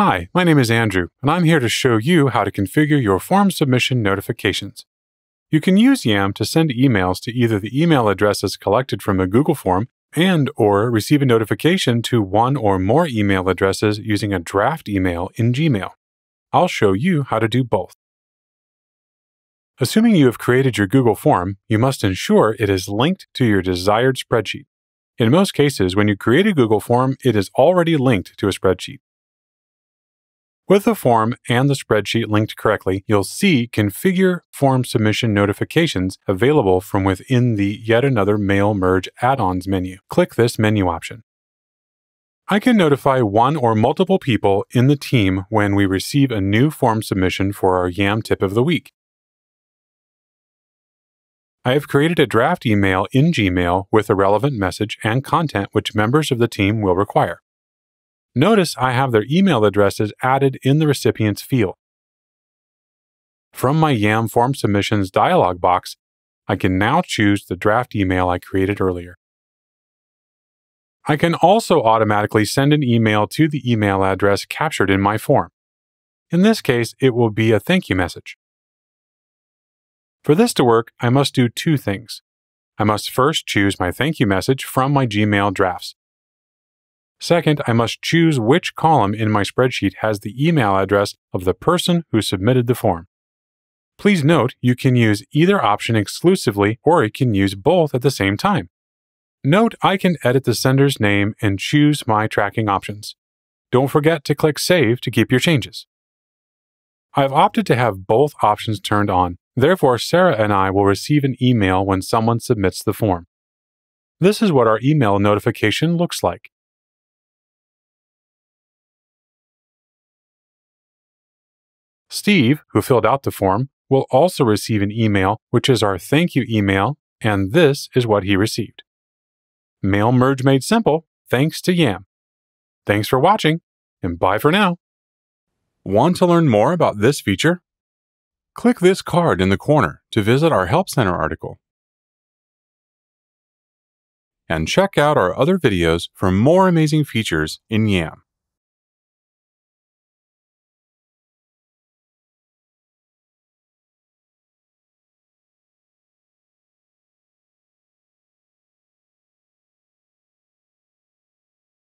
Hi, my name is Andrew, and I'm here to show you how to configure your form submission notifications. You can use YAMM to send emails to either the email addresses collected from a Google form and/or receive a notification to one or more email addresses using a draft email in Gmail. I'll show you how to do both. Assuming you have created your Google form, you must ensure it is linked to your desired spreadsheet. In most cases, when you create a Google form, it is already linked to a spreadsheet. With the form and the spreadsheet linked correctly, you'll see Configure Form Submission Notifications available from within the Yet Another Mail Merge Add-ons menu. Click this menu option. I can notify one or multiple people in the team when we receive a new form submission for our YAMM tip of the week. I have created a draft email in Gmail with a relevant message and content which members of the team will require. Notice I have their email addresses added in the recipient's field. From my YAMM Form Submissions dialog box, I can now choose the draft email I created earlier. I can also automatically send an email to the email address captured in my form. In this case, it will be a thank you message. For this to work, I must do two things. I must first choose my thank you message from my Gmail drafts. Second, I must choose which column in my spreadsheet has the email address of the person who submitted the form. Please note, you can use either option exclusively, or you can use both at the same time. Note, I can edit the sender's name and choose my tracking options. Don't forget to click Save to keep your changes. I've opted to have both options turned on. Therefore, Sarah and I will receive an email when someone submits the form. This is what our email notification looks like. Steve, who filled out the form, will also receive an email, which is our thank you email, and this is what he received. Mail merge made simple, thanks to YAMM. Thanks for watching, and bye for now. Want to learn more about this feature? Click this card in the corner to visit our Help Center article. And check out our other videos for more amazing features in YAMM.